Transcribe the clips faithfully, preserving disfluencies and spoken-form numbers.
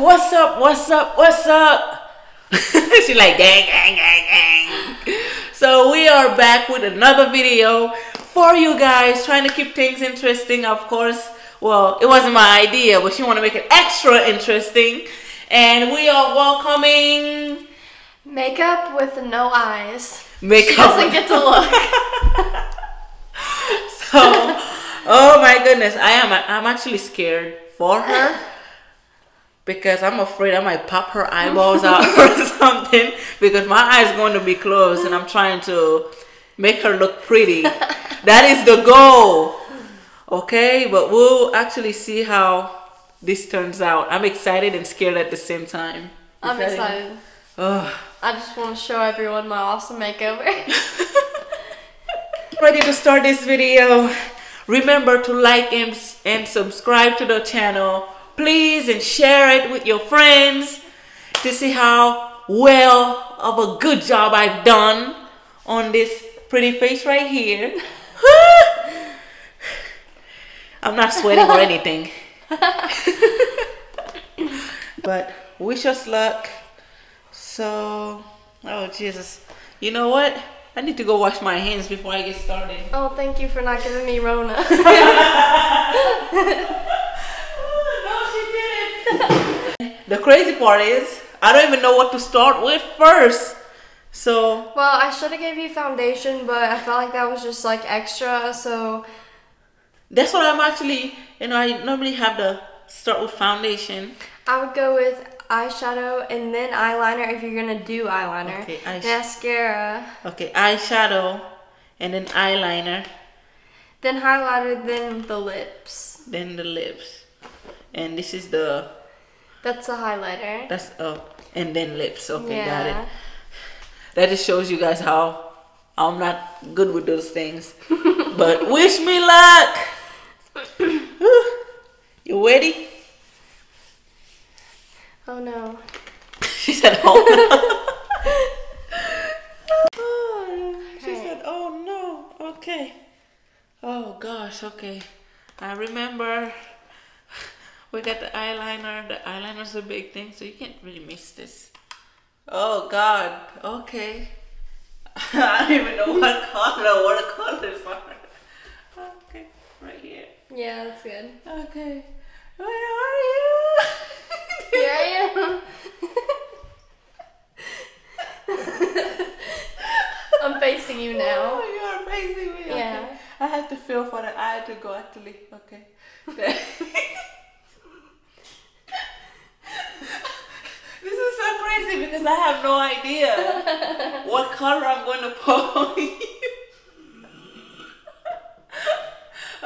What's up? What's up? What's up? She like gang, gang, gang, gang. So we are back with another video for you guys, trying to keep things interesting, of course. Well, it wasn't my idea, but she want to make it extra interesting. And we are welcoming Makeup with No Eyes. Makeup. She doesn't get to look. So, oh my goodness, I am. I'm actually scared for her because I'm afraid I might pop her eyeballs out or something, because my eyes are going to be closed and I'm trying to make her look pretty. That is the goal. Okay, but we'll actually see how this turns out. I'm excited and scared at the same time. I'm excited. excited. Oh. I just want to show everyone my awesome makeover. Ready to start this video. Remember to like and, and subscribe to the channel, please, and share it with your friends to see how well of a good job I've done on this pretty face right here. I'm not sweating or anything. But wish us luck. So, oh Jesus. You know what? I need to go wash my hands before I get started. Oh, thank you for not giving me Rona. Oh, no, she didn't. The crazy part is, I don't even know what to start with first. So. Well, I should have gave you foundation, but I felt like that was just like extra, so. That's what I'm actually, you know, I normally have to start with foundation. I would go with eyeshadow and then eyeliner if you're gonna do eyeliner. Okay, mascara. Okay, eyeshadow and then eyeliner. Then highlighter, then the lips. Then the lips. And this is the... That's the highlighter. That's, oh, and then lips. Okay, yeah. Got it. That just shows you guys how I'm not good with those things. But wish me luck! You ready? Oh no. She said, oh no. She right. said, oh no. Okay. Oh gosh, okay. I remember we got the eyeliner. The eyeliner's a big thing, so you can't really miss this. Oh god, okay. I don't even know what color, what the colors are. Okay, right here. Yeah, that's good. Okay. Where are you? Here I am. I'm facing you now. Oh, you are facing me. Okay. Yeah. I have to feel for the eye to go actually. Okay. This is so crazy because I have no idea what color I'm going to put on you.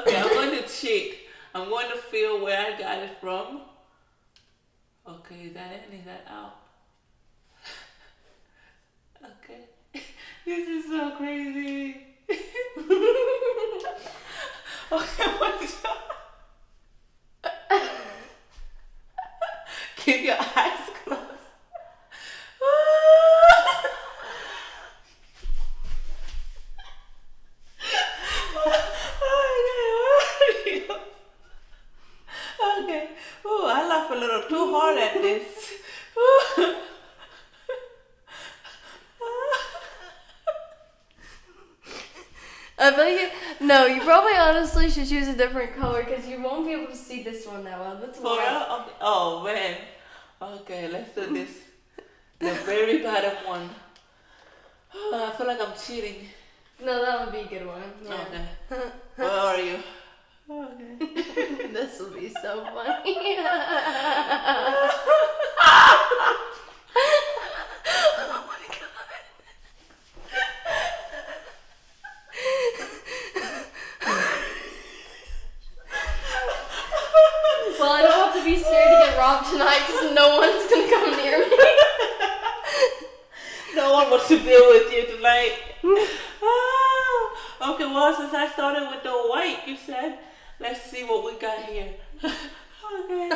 Okay, I'm going to cheat. I'm going to feel where I got it from. Okay, is that in? Is that out? Okay. This is so crazy. Okay, what's up? Keep your eyes closed. I feel like it, no, you probably honestly should choose a different color because you won't be able to see this one that well. That's why. Okay. Oh man. Okay, let's do this. The very bottom one. Oh, I feel like I'm cheating. No, that would be a good one. Yeah. Okay. Where are you? Okay. This will be so funny. Tonight, because no one's gonna come near me. No one wants to deal with you tonight. Oh, okay, well, since I started with the white, you said, let's see what we got here. Okay.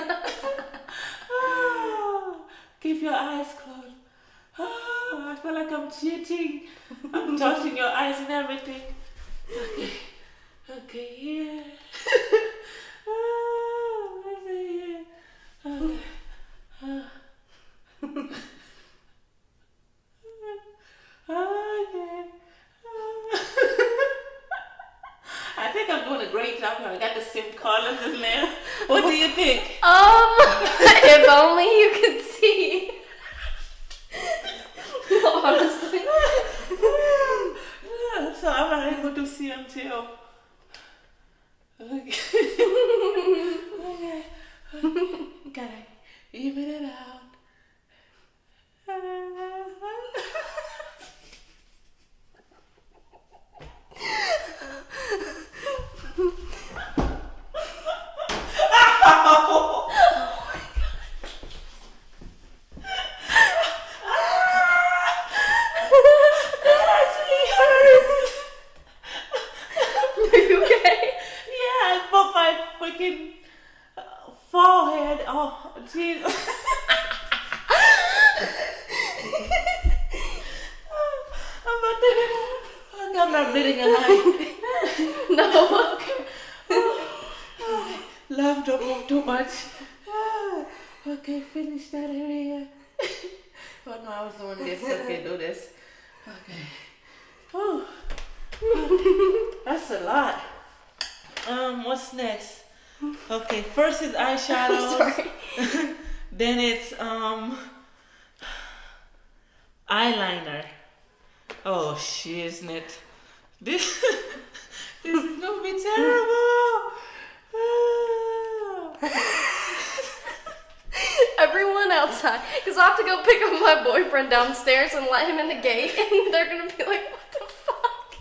Oh, keep your eyes closed. Oh, I feel like I'm cheating. I'm touching your eyes and everything. Okay. Okay, here. Yeah. Oh, let's see here. Okay. got the same colors as man. What do you think? Um, if only you could see. Honestly. Yeah, so I'm not able to see until. Okay. Okay. Okay. Gotta even it out. Forehead. Oh, Jesus. I'm not bleeding. I'm not bleeding alive. No. Okay. Oh, love, don't move too much. Oh, okay, finish that area. Oh, no, I was doing this. Okay, do this. Okay. Oh, that's a lot. Um, what's next? Okay, first is eyeshadows. I'm sorry. Then it's um eyeliner. Oh shit, isn't it? This this is gonna be terrible. Everyone outside, because I have to go pick up my boyfriend downstairs and let him in the gate, and they're gonna be like, "What the fuck?"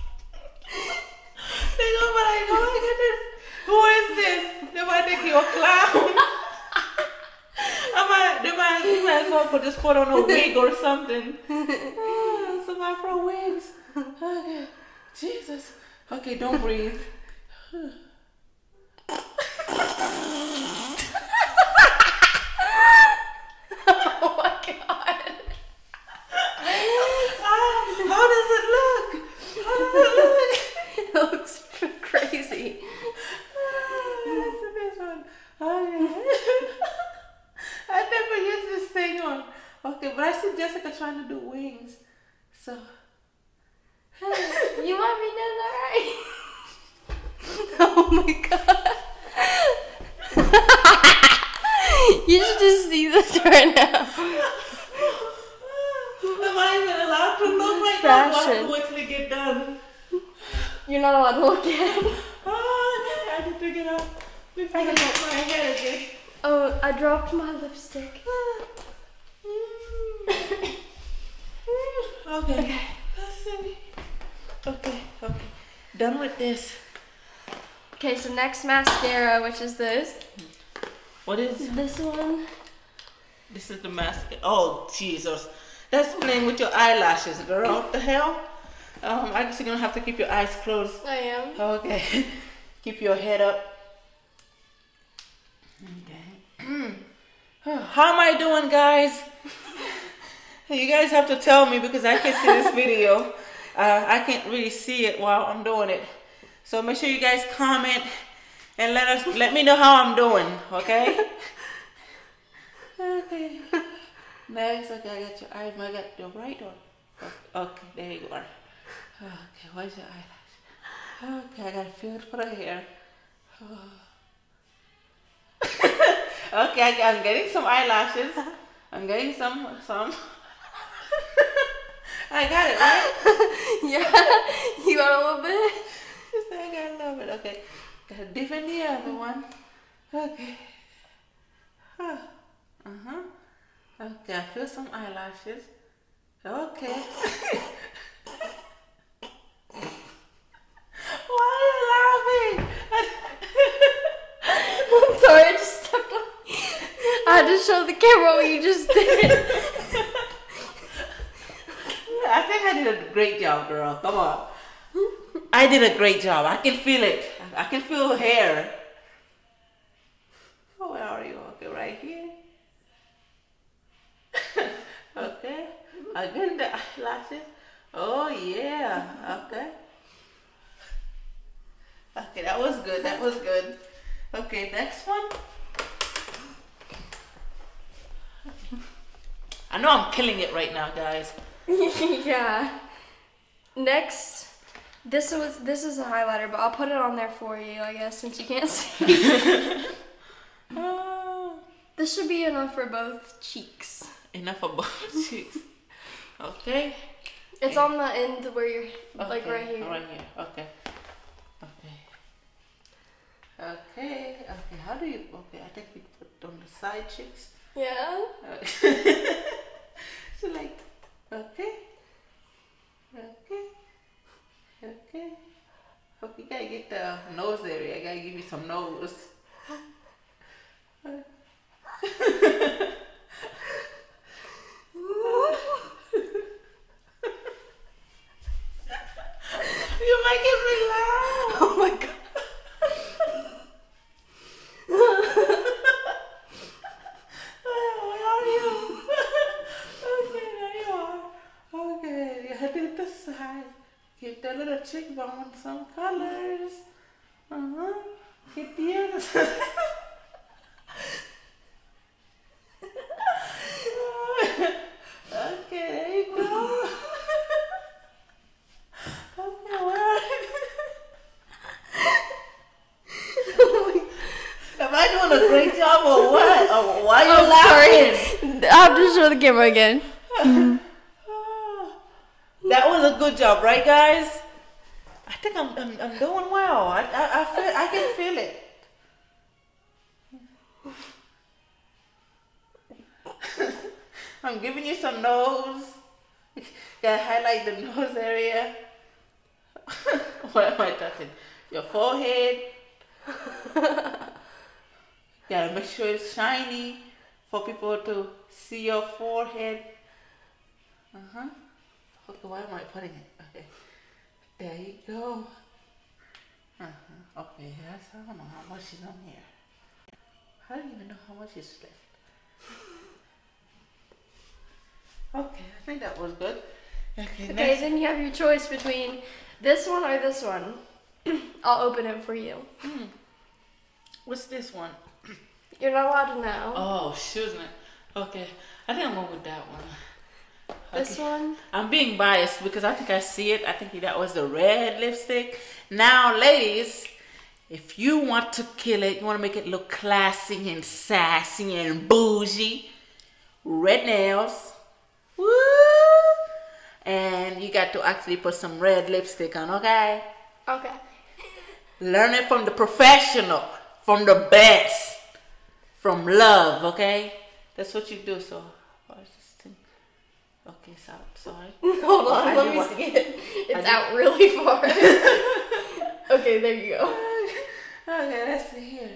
They go, "But I know I get this. Who is this? They might think you're a clown." I might, they might, they might as well put this put on a wig or something. Oh, some afro wigs. Okay, Jesus. Okay, don't breathe. Oh my God. Ah, how does it look? How does it look? It looks crazy. I never used this thing on. Okay, but I see Jessica trying to do wings. So you want me to do that? Oh my God. You should just see this right now. Am I even allowed to look right now? I have to wait till it get done. You're not allowed to look at it. Oh, okay. I need to get up. I got my hair again. Oh, I dropped my lipstick. Okay. Okay. Okay. Okay. Done with this. Okay, so next mascara, which is this. What is this one? This is the mascara. Oh, Jesus. That's playing with your eyelashes, girl. What the hell? Um, I guess you're gonna have to keep your eyes closed. I am. Okay. Keep your head up. Okay. How am I doing, guys? You guys have to tell me because I can't see this video. Uh, I can't really see it while I'm doing it. So make sure you guys comment and let us let me know how I'm doing. Okay. Okay. Next, okay, I got your eyes. I got your right one. Okay, there you are. Okay, where's your eyelash? Okay, I gotta feel it for the hair. Oh. Okay, I'm getting some eyelashes. I'm getting some, some. I got it, right? Yeah, you got a little bit. Just I got a little bit. Okay, got a different the other one. Okay. Huh. Uh huh. Okay, I feel some eyelashes. Okay. Why are you laughing? I'm sorry, I just stuck on. I had to show the camera what you just did. I think I did a great job, girl. Come on. I did a great job. I can feel it. I can feel hair. Oh, where are you? Okay, right here. Okay. Again, the eyelashes. Oh, yeah. Okay. Okay, that was good. That was good. Okay, next one. I know I'm killing it right now, guys. Yeah. Next This was this is a highlighter, but I'll put it on there for you, I guess, since you can't see. uh, this should be enough for both cheeks. Enough for both cheeks. Okay. It's okay. On the end where you're, okay. Like right here. Right here. Okay. Okay. Okay. Okay. How do you? Okay, I think we put on the side cheeks. Yeah. Okay. So like, okay. Okay. Okay. Okay, you gotta get the nose area. I gotta give you some nose. You're making me laugh. Oh my god. Give the little cheekbone some colors. Uh-huh. Get the ears. Okay, there you go. Okay, what? Am I doing a great job or what? Or why are you laughing? Sorry. I'll just show the camera again. Mm-hmm. That was a good job, right, guys? I think I'm I'm, I'm doing well. I, I I feel I can feel it. I'm giving you some nose. Gotta highlight the nose area. What am I touching? Your forehead. Gotta make sure it's shiny for people to see your forehead. Uh huh. Okay, why am I putting it? Okay, there you go. Uh-huh. Okay, that's, I don't know how much is on here. I don't even know how much is left. Okay, I think that was good. Okay, okay next. Then you have your choice between this one or this one. I'll open it for you. Mm. What's this one? You're not allowed to know. Oh, excuse me. Okay, I think I'm going with that one. Okay. This one? I'm being biased because I think I see it. I think that was the red lipstick. Now, ladies, if you want to kill it, you want to make it look classy and sassy and bougie, red nails, woo! And you got to actually put some red lipstick on, okay? Okay. Learn it from the professional, from the best, from Love, okay? That's what you do, so... Okay, so sorry. Hold on, I let me see it. It's out really far. Okay, there you go. Okay, that's the hair.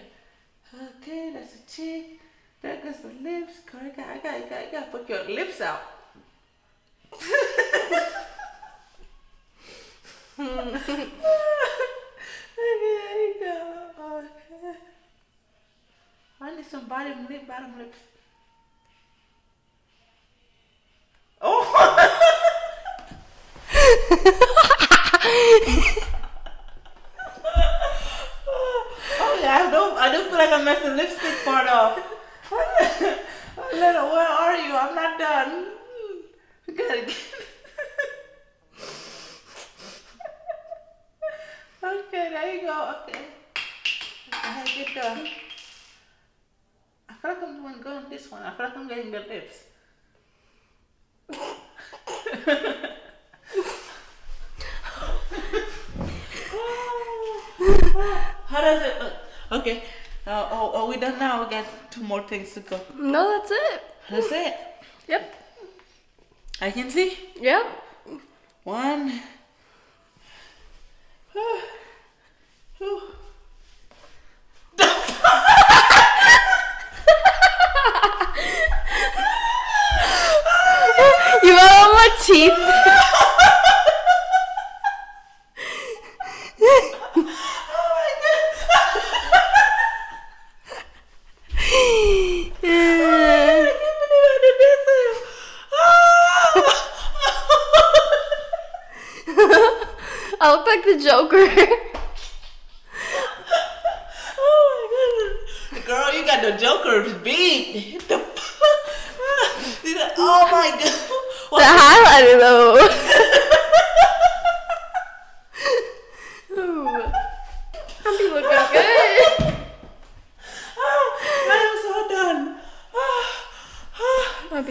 Okay, that's the cheek. There goes the lips. I got, I got, you got, you got to put your lips out. Okay, there you go. Okay. I need some bottom lip, bottom lips. Okay, I don't I don't feel like I messed the lipstick part off. Little, where are you? I'm not done. You gotta get Okay, there you go. Okay. I get the I feel like I'm doing good on this one. I feel like I'm getting the lips. How does it look? Okay. Uh, oh, are we done now? We got two more things to go. No, that's it. That's it. Yep. I can see? Yep. One. You are on my teeth. I look like the Joker. Oh my goodness. Girl, you got the Joker's beat. The, oh my god. The highlighter though.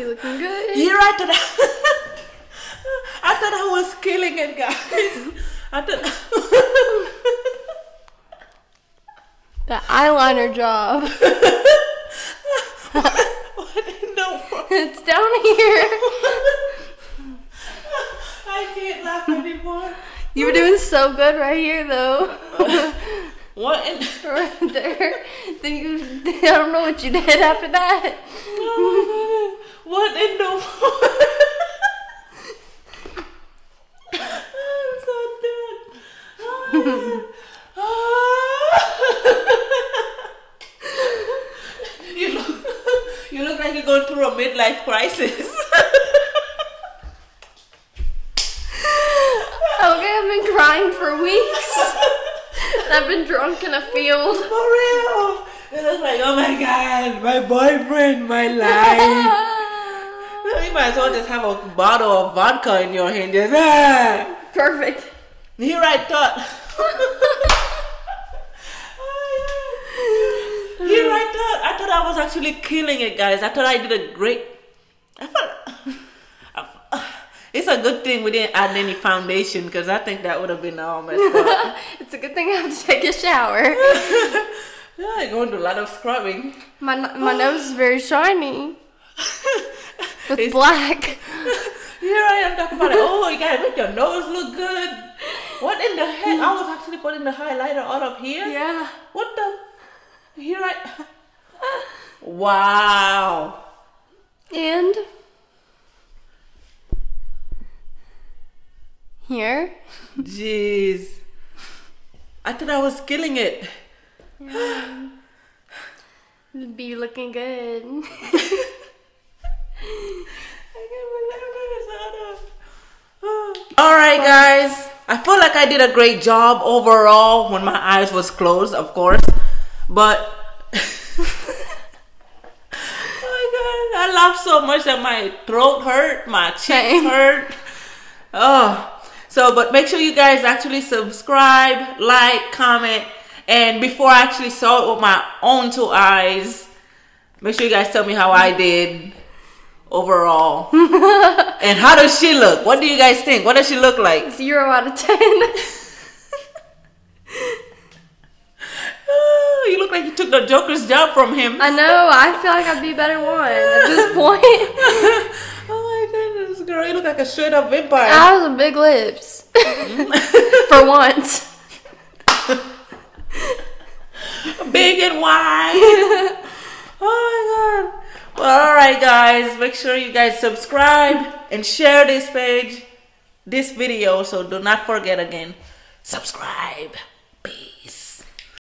You're looking good. You're right. I thought I was killing it, guys. I thought. The eyeliner job. What in the world? It's down here. I can't laugh anymore. You were doing so good right here, though. What in right there? Then you, I don't know what you did after that. No, what in the world? I'm so dead. Oh, yeah. Oh. You look, you look like you're going through a midlife crisis. Okay, I've been crying for weeks. I've been drunk in a field. For real. It was like, oh my god, my boyfriend, my life. You might as well just have a bottle of vodka in your hand. Just, ah. Perfect. Here I thought. Oh, yeah. Here I thought. I thought I was actually killing it, guys. I thought I did a great. I felt. It's a good thing we didn't add any foundation because I think that would have been all messed up. It's a good thing I have to take a shower. Yeah, I'm going to do a lot of scrubbing. My my nose is very shiny. With it's black. Here I am talking about it. Oh, you gotta make your nose look good. What in the heck? I was actually putting the highlighter all up here. Yeah. What the? Here I. Wow. And. Here. Jeez. I thought I was killing it. Yeah. It'd be looking good. Alright guys. I feel like I did a great job overall when my eyes was closed, of course. But oh my god, I laughed so much that my throat hurt, my cheeks hurt. Oh. So, but make sure you guys actually subscribe, like, comment, and before I actually saw it with my own two eyes, make sure you guys tell me how I did overall. And how does she look? What do you guys think? What does she look like? Zero out of ten. Oh, you look like you took the Joker's job from him. I know. I feel like I'd be better one at this point. Girl, you look like a straight up vampire. Eyes and big lips. For once. Big and wide. Oh my god. Well, alright guys. Make sure you guys subscribe and share this page, this video. So do not forget again. Subscribe.